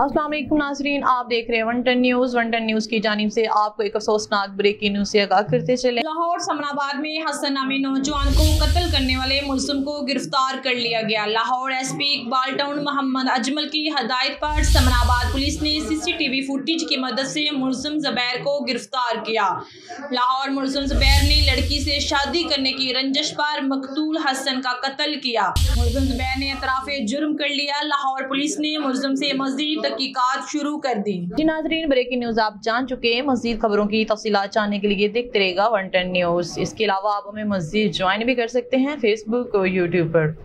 अस्सलामुअलैकुम नाज़रीन, आप देख रहे हैं 110 न्यूज़। 110 न्यूज़ की जानिब से आपको एक अफसोसनाक ब्रेक की न्यूज़ से आगाह करते चले। लाहौर समराबाद में हसन नामी नौजवान को कत्ल करने वाले मुलजिम को गिरफ्तार कर लिया गया। लाहौर एसपी इकबाल टाउन मोहम्मद अजमल की हदायत पर समराबाद पुलिस ने सीसीटीवी फुटेज की मदद से मुलजिम ज़ुबैर को गिरफ्तार किया। लाहौर मुलजिम ज़ुबैर ने लड़की से शादी करने की रंजिश पर मकतूल हसन का कत्ल किया। मुलजिम ज़ुबैर ने एतराफ़ जुर्म कर लिया। लाहौर पुलिस ने मुलजिम से मज़ीद तहकीकात शुरू कर दी। जी नाज़रीन, ब्रेकिंग न्यूज़ आप जान चुके हैं। मज़ीद खबरों की तफसीलात जानने के लिए देखते रहेगा 110 न्यूज़। इसके अलावा आप हमें मज़ीद ज्वाइन भी कर सकते हैं फेसबुक और यूट्यूब पर।